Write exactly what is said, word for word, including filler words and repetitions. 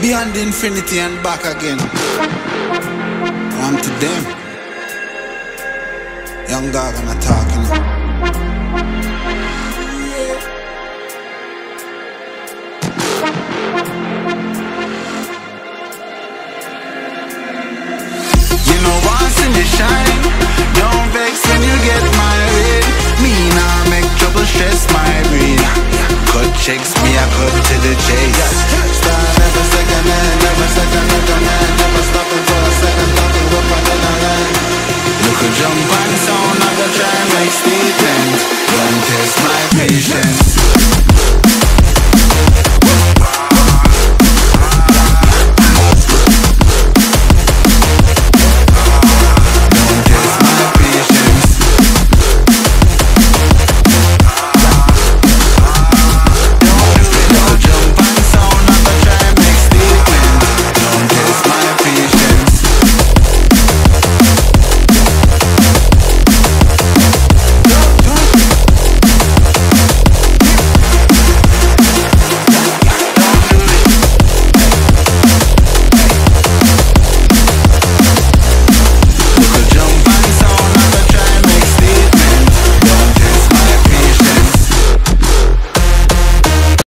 beyond the infinity and back again. I'm to them. Young dog and a talking.